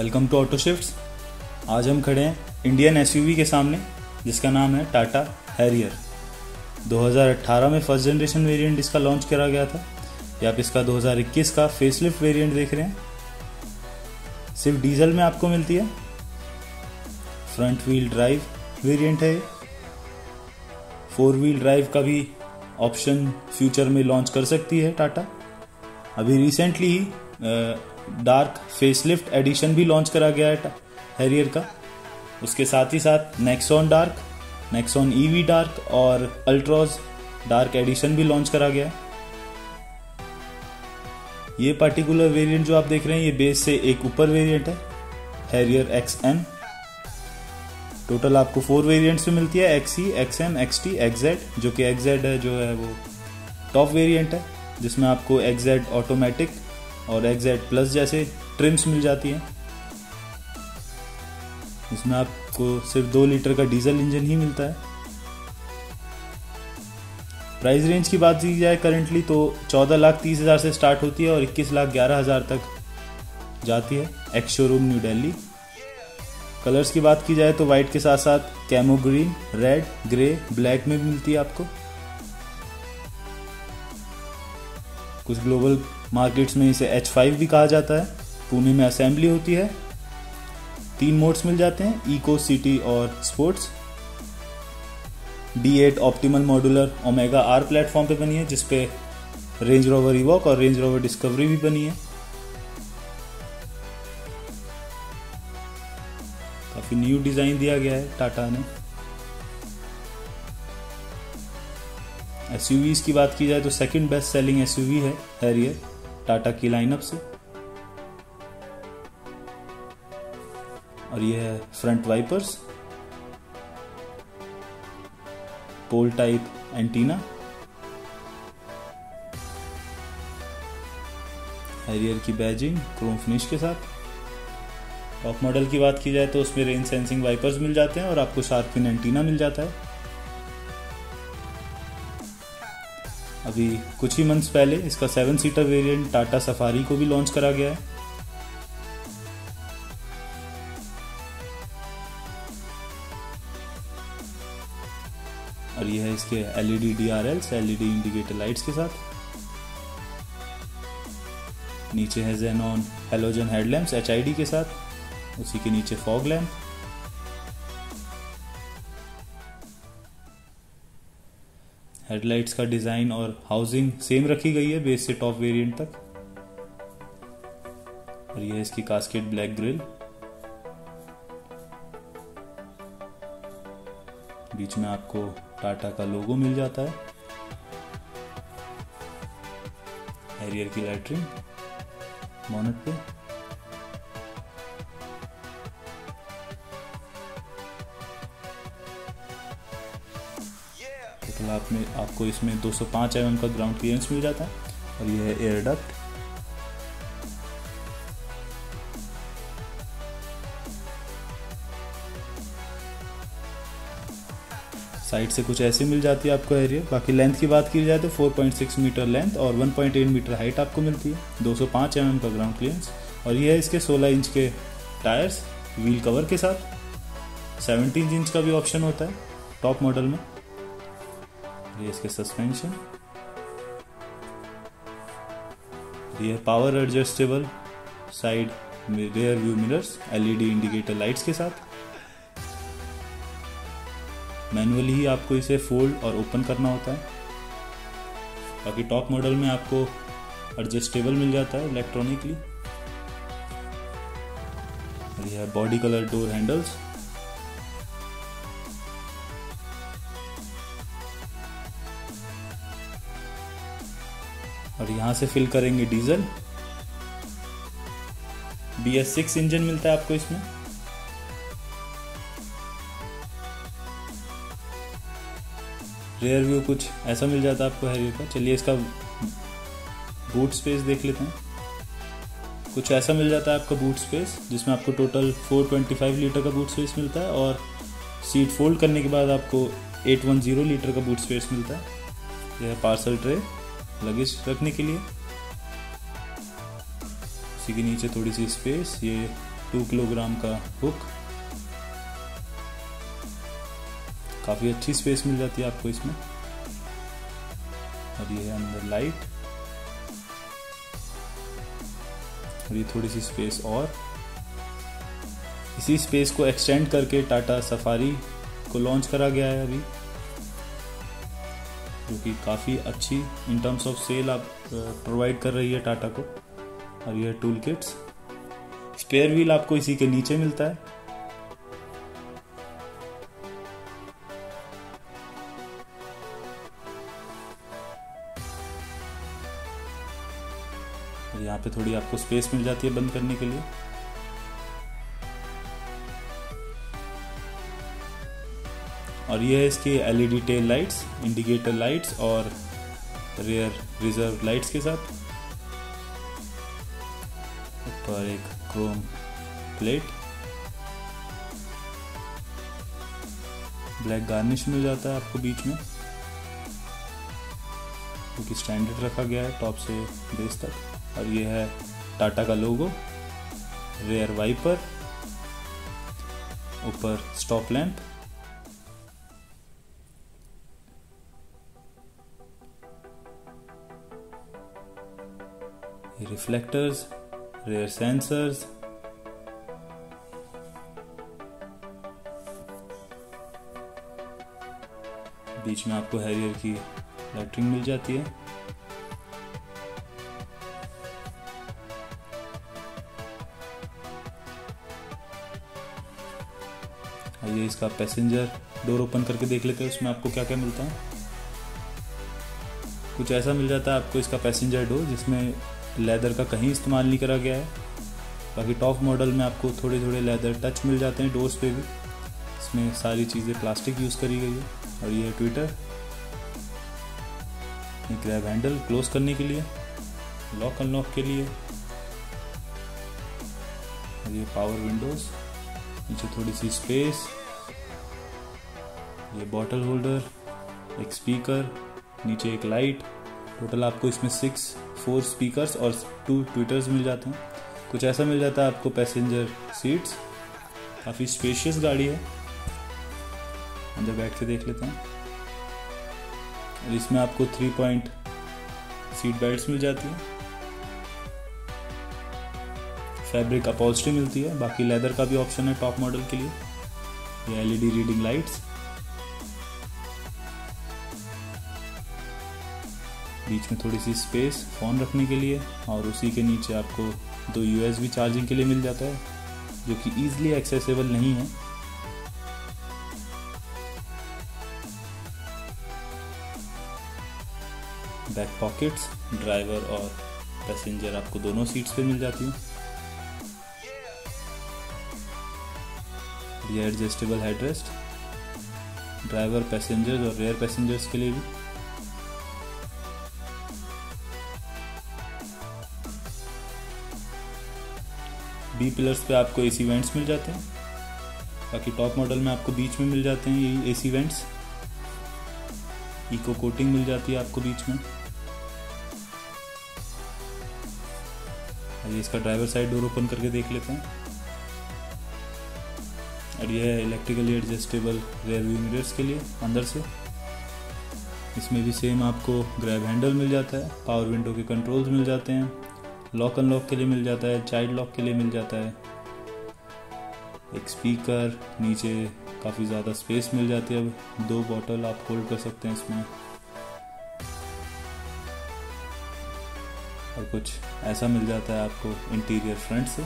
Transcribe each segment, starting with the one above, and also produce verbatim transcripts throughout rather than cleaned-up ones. Welcome to ऑटोशिफ्ट्स। आज हम खड़े हैं इंडियन एसयूवी के सामने जिसका नाम है टाटा हैरियर। दो हज़ार अठारह में फर्स्ट जनरेशन वेरिएंट इसका लॉन्च करा गया था। ये आप इसका दो हज़ार इक्कीस का फेसलिफ्ट वेरिएंट देख रहे हैं। सिर्फ डीजल में आपको मिलती है। फ्रंट व्हील ड्राइव वेरिएंट है। फोर व्हील ड्राइव का भी ऑप्शन फ्यूचर में लॉन्च कर सकती है टाटा। अभी रिसेंटली ही डार्क फेसलिफ्ट एडिशन भी लॉन्च करा गया है हैरियर का। उसके साथ ही साथ Nexon dark, Nexon EV dark और अल्ट्रोज डार्क एडिशन भी लॉन्च करा गया है। ये पर्टिकुलर वेरिएंट जो आप देख रहे हैं ये बेस से एक ऊपर वेरिएंट है, हैरियर एक्स एम। टोटल आपको फोर वेरिएंट्स में मिलती है, X E, X M, X T, X Z, जो कि एक्स जेड है जो है वो टॉप वेरिएंट है जिसमें आपको एक्स जेड ऑटोमेटिक और एक्स जेड प्लस जैसे ट्रिम्स मिल जाती हैं। इसमें आपको सिर्फ दो लीटर का डीजल इंजन ही मिलता है। प्राइस रेंज की बात की जाए करंटली तो चौदह लाख तीस हज़ार से स्टार्ट होती है और इक्कीस लाख ग्यारह हज़ार तक जाती है, ex showroom new Delhi. Colours की बात की जाए तो वाइट के साथ साथ camo green, red, grey, black में भी मिलती है आपको। कुछ ग्लोबल मार्केट्स में इसे एच फाइव भी कहा जाता है। पुणे में असेंबली होती है। तीन मोड्स मिल जाते हैं, इको, सिटी और sports. D eight optimal modular omega R platform पे बनी है जिसपे रेंज रोवर इवोक और रेंज रोवर डिस्कवरी भी बनी है। काफी न्यू डिजाइन दिया गया है टाटा ने। एसयूवीज़ की बात की जाए तो सेकंड बेस्ट सेलिंग एसयूवी है हैरियर टाटा की लाइनअप से। और यह है front wipers, pole type antenna. Harrier की बैजिंग क्रोम फिनिश के साथ। टॉप मॉडल की बात की जाए तो उसमें रेन सेंसिंग वाइपर्स मिल जाते हैं और आपको शार्क फिन एंटीना मिल जाता है। अभी कुछ ही मंथ्स पहले इसका seven seater variant Tata Safari को भी लॉन्च करा गया है। और यह है इसके LED D R Ls, LED indicator lights के साथ। नीचे है xenon halogen headlamps H I D के साथ। उसी के नीचे फॉग लैंप। हेडलाइट्स का डिजाइन और हाउसिंग सेम रखी गई है बेस से टॉप वेरिएंट तक। और यह इसकी कास्केट ब्लैक ग्रिल। बीच में आपको टाटा का लोगो मिल जाता है। हैरियर की लाइटरिंग बोनट पे। आप में आपको इसमें दो सौ पाँच एम एम का ग्राउंड क्लियरेंस मिल जाता है। और यह है एयर डक्ट। साइड से कुछ ऐसे मिल जाती है आपको एरिया। बाकी लेंथ की बात की जाए तो चार पॉइंट छह मीटर लेंथ और एक पॉइंट आठ मीटर हाइट आपको मिलती है। दो सौ पाँच एम एम का ग्राउंड क्लियरेंस। और यह है इसके सोलह इंच के टायर्स व्हील कवर के साथ। सत्रह इंच का भी ऑप्शन होता है टॉप मॉडल में। ये इसके सस्पेंशन। ये power adjustable side rear view mirrors, LED indicator lights के साथ। मैनुअली ही आपको इसे फोल्ड और ओपन करना होता है। बाकी टॉप मॉडल में आपको एडजस्टेबल मिल जाता है इलेक्ट्रॉनिकली। और यह है बॉडी कलर डोर हैंडल्स। और यहाँ से फिल करेंगे diesel. B S six engine मिलता है आपको इसमें। रेयर व्यू कुछ ऐसा मिल जाता है आपको हैरियर का। चलिए इसका बूट स्पेस देख लेते हैं। कुछ ऐसा मिल जाता है आपका बूट स्पेस जिसमें आपको टोटल चार सौ पच्चीस लीटर का बूट स्पेस मिलता है। और सीट फोल्ड करने के बाद आपको आठ सौ दस लीटर का बूट स्पेस मिलता है। यह पार्सल ट्रे लगेज रखने के लिए। उसी के नीचे थोड़ी सी स्पेस। ये टू किलोग्राम का हुक, काफ़ी अच्छी स्पेस मिल जाती है आपको इसमें। और ये है अंदर लाइट, और ये थोड़ी सी स्पेस, और इसी स्पेस को एक्सटेंड करके टाटा सफारी को लॉन्च करा गया है अभी, जो कि काफ़ी अच्छी इन टर्म्स ऑफ सेल आप प्रोवाइड कर रही है टाटा को। और यह टूल किट्स, स्पेयर व्हील आपको इसी के नीचे मिलता है। और यहाँ पे थोड़ी आपको स्पेस मिल जाती है बंद करने के लिए। और ये है इसकी LED tail lights, indicator lights और रियर रिजर्व लाइट्स के साथ। ऊपर एक क्रोम प्लेट, ब्लैक गार्निश मिल जाता है आपको बीच में, जो कि स्टैंडर्ड रखा गया है टॉप से बेस तक। और ये है टाटा का लोगो, रियर वाइपर, ऊपर stop lamp, reflectors, rear sensors, बीच में आपको हैरियर की लाइटिंग मिल जाती है। आइए इसका पैसेंजर डोर ओपन करके देख लेते हैं, उसमें आपको क्या क्या मिलता है। कुछ ऐसा मिल जाता है आपको इसका पैसेंजर डोर, जिसमें लेदर का कहीं इस्तेमाल नहीं करा गया है। बाकी टॉप मॉडल में आपको थोड़े थोड़े लेदर टच मिल जाते हैं डोर्स पे भी। इसमें सारी चीज़ें प्लास्टिक यूज़ करी गई है। और ये है ट्विटर, ग्रैब हैंडल क्लोज करने के लिए, लॉक अनलॉक के लिए। और ये पावर विंडोज़, नीचे थोड़ी सी स्पेस, ये बॉटल होल्डर, एक स्पीकर, नीचे एक लाइट। टोटल आपको इसमें सिक्स फोर स्पीकर्स और टू ट्विटर्स मिल जाते हैं। कुछ ऐसा मिल जाता है आपको पैसेंजर सीट्स, काफ़ी स्पेशियस गाड़ी है। अंदर बैठ के देख लेते हैं। और इसमें आपको थ्री पॉइंट सीट बेल्ट मिल जाती है, फैब्रिक अपॉल्स्ट्री मिलती है। बाकी लेदर का भी ऑप्शन है टॉप मॉडल के लिए। ये एलईडी रीडिंग लाइट्स, बीच में थोड़ी सी स्पेस फ़ोन रखने के लिए, और उसी के नीचे आपको दो यूएसबी चार्जिंग के लिए मिल जाता है, जो कि ईजिली एक्सेसिबल नहीं है। बैक पॉकेट्स, ड्राइवर और पैसेंजर आपको दोनों सीट्स पे मिल जाती है। ये एडजस्टेबल हेडरेस्ट, ड्राइवर, पैसेंजर्स और रेयर पैसेंजर्स के लिए भी। बी पिलर्स पे आपको एसी वेंट्स मिल जाते हैं। बाकी टॉप मॉडल में आपको बीच में मिल जाते हैं ये एसी वेंट्स। इको कोटिंग मिल जाती है आपको बीच में। और ये इसका ड्राइवर साइड डोर ओपन करके देख लेते हैं। और यह है electrically adjustable rear view mirrors के लिए अंदर से। इसमें भी सेम आपको ग्रैब हैंडल मिल जाता है, पावर विंडो के कंट्रोल्स मिल जाते हैं, लॉक अनलॉक के लिए मिल जाता है, चाइल्ड लॉक के लिए मिल जाता है, एक स्पीकर, नीचे काफ़ी ज़्यादा स्पेस मिल जाती है। अब दो बॉटल आप होल्ड कर सकते हैं इसमें। और कुछ ऐसा मिल जाता है आपको इंटीरियर फ्रंट से,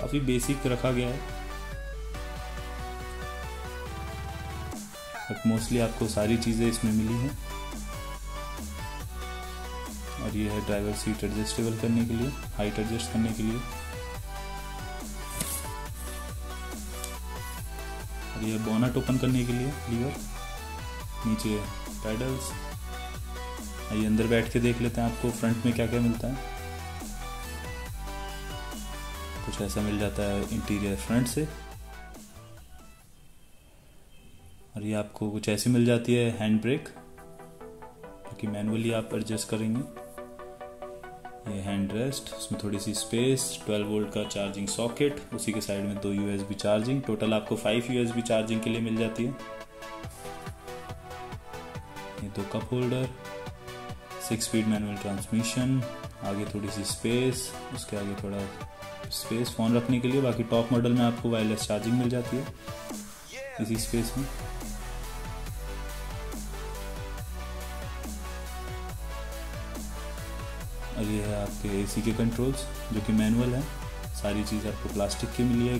काफ़ी बेसिक रखा गया है, बट मोस्टली आपको सारी चीज़ें इसमें मिली हैं। और ये है ड्राइवर सीट एडजस्टेबल करने के लिए, हाइट एडजस्ट करने के लिए। और ये बोनट ओपन करने के लिए लीवर, नीचे पैडल्स। ये अंदर बैठ के देख लेते हैं आपको फ्रंट में क्या क्या मिलता है। कुछ ऐसा मिल जाता है इंटीरियर फ्रंट से। और ये आपको कुछ ऐसी मिल जाती है हैंड ब्रेक, कि मैनुअली आप एडजस्ट करेंगे। ये हैंड रेस्ट, इसमें थोड़ी सी स्पेस, बारह वोल्ट का चार्जिंग सॉकेट, उसी के साइड में दो यूएसबी चार्जिंग, टोटल आपको फाइव यूएसबी चार्जिंग के लिए मिल जाती है। ये दो cup holder, six speed manual transmission, आगे थोड़ी सी स्पेस, उसके आगे थोड़ा स्पेस फ़ोन रखने के लिए, बाकी टॉप मॉडल में आपको वायरलेस चार्जिंग मिल जाती है इसी स्पेस में। और ये है आपके एसी के कंट्रोल्स जो कि मैनुअल है, सारी चीज़ आपको प्लास्टिक की मिली है।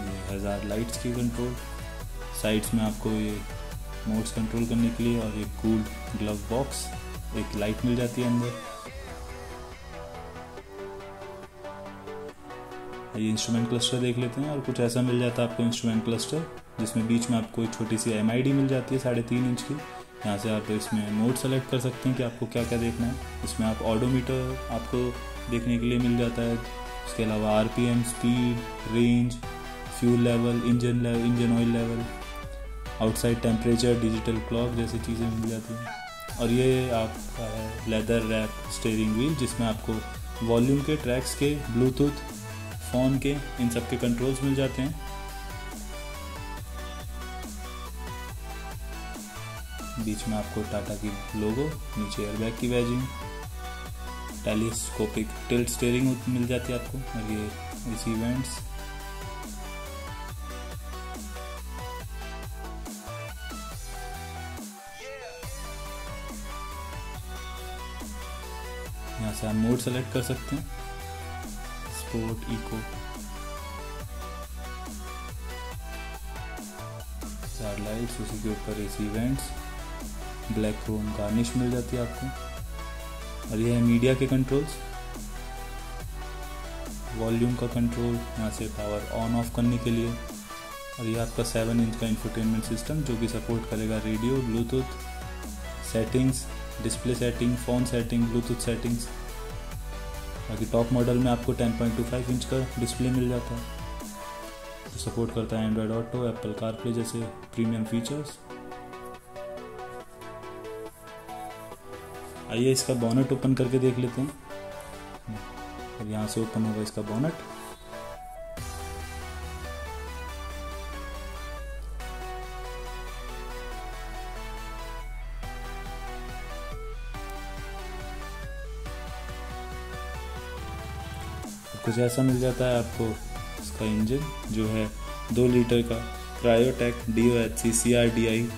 ये हज़ार लाइट्स की कंट्रोल, साइड्स में आपको ये मोड्स कंट्रोल करने के लिए और एक कूल ग्लव बॉक्स, एक लाइट मिल जाती है अंदर। ये इंस्ट्रूमेंट क्लस्टर देख लेते हैं और कुछ ऐसा मिल जाता है आपको इंस्ट्रूमेंट क्लस्टर, जिसमें बीच में आपको एक छोटी सी एम आई डी मिल जाती है साढ़े तीन इंच की। यहाँ से आप इसमें मोड सेलेक्ट कर सकते हैं कि आपको क्या क्या देखना है। इसमें आप ऑडोमीटर आपको देखने के लिए मिल जाता है, उसके अलावा R P M, speed, range, fuel level, engine level, engine oil level, outside temperature, digital clock जैसी चीज़ें मिल जाती हैं। और ये आपका है लेदर रैप स्टेयरिंग व्हील, जिसमें आपको वॉल्यूम के, ट्रैक्स के, ब्लूटूथ, फ़ोन के, इन सब के कंट्रोल्स मिल जाते हैं। बीच में आपको टाटा की लोगो, नीचे एयरबैग की वैजिंग, टेलीस्कोपिक टिल्ट स्टीयरिंग मिल जाती है आपको। और ये इसी इवेंट्स, यहाँ से आप मोड सेलेक्ट कर सकते हैं, स्पोर्ट, इको, चार लाइट्स, उसी के ऊपर AC vents, black chrome garnish मिल जाती है आपको। और यह है मीडिया के कंट्रोल्स, वॉल्यूम का कंट्रोल, यहाँ से पावर ऑन ऑफ करने के लिए। और यह आपका सेवन इंच का इंफोटेनमेंट सिस्टम जो कि सपोर्ट करेगा radio, Bluetooth, settings, display setting, phone setting, Bluetooth settings. बाकी टॉप मॉडल में आपको ten point two five inch का डिस्प्ले मिल जाता है, तो सपोर्ट करता है एंड्रॉयड ऑटो, एप्पल कारप्ले जैसे प्रीमियम फीचर्स। आइए इसका बोनट ओपन करके देख लेते हैं। अब यहाँ से ओपन होगा इसका बोनट, कुछ ऐसा मिल जाता है आपको। इसका इंजन जो है दो लीटर का Kryotec D O H C C R D I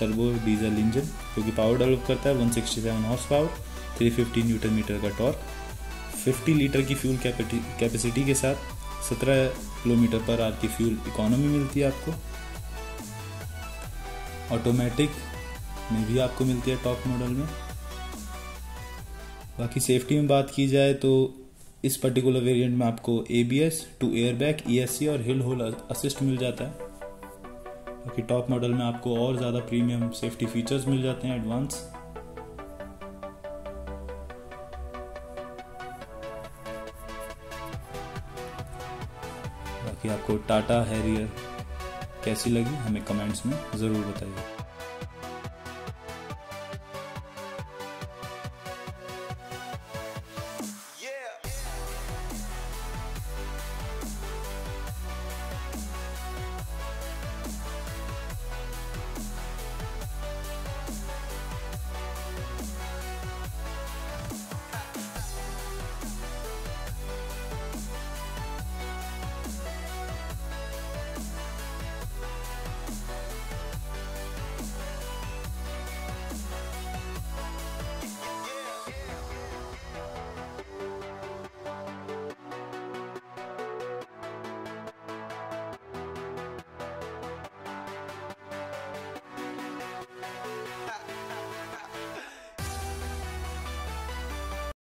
turbo diesel engine, क्योंकि पावर डेवलप करता है one sixty seven horse power, three fifty newton metre का टॉर्क, फिफ्टी लीटर की फ्यूल कैपेसिटी के साथ सत्रह किलोमीटर पर आवर की fuel economy मिलती है आपको। ऑटोमेटिक में भी आपको मिलती है टॉप मॉडल में। बाकी सेफ्टी में बात की जाए तो इस पर्टिकुलर वेरिएंट में आपको A B S, two airbag, E S C और हिल होल असिस्ट मिल जाता है। बाकी टॉप मॉडल में आपको और ज़्यादा प्रीमियम सेफ्टी फीचर्स मिल जाते हैं, एडवांस। बाकी आपको टाटा हैरियर कैसी लगी हमें कमेंट्स में ज़रूर बताइए।